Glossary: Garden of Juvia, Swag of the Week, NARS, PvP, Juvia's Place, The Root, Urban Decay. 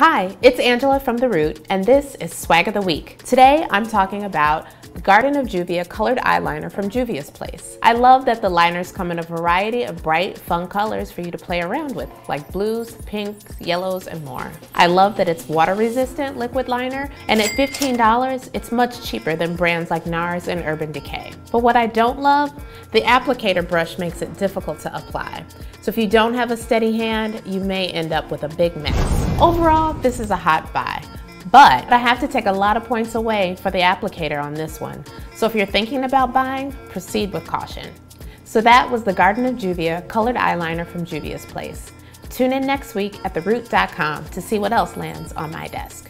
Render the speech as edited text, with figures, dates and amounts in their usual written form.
Hi, it's Angela from The Root, and this is Swag of the Week. Today, I'm talking about the Garden of Juvia colored eyeliner from Juvia's Place. I love that the liners come in a variety of bright, fun colors for you to play around with, like blues, pinks, yellows, and more. I love that it's water-resistant liquid liner, and at $15, it's much cheaper than brands like NARS and Urban Decay. But what I don't love, the applicator brush makes it difficult to apply. So if you don't have a steady hand, you may end up with a big mess. Overall, this is a hot buy, but I have to take a lot of points away for the applicator on this one. So if you're thinking about buying, proceed with caution. So that was the Garden of Juvia colored eyeliner from Juvia's Place. Tune in next week at theroot.com to see what else lands on my desk.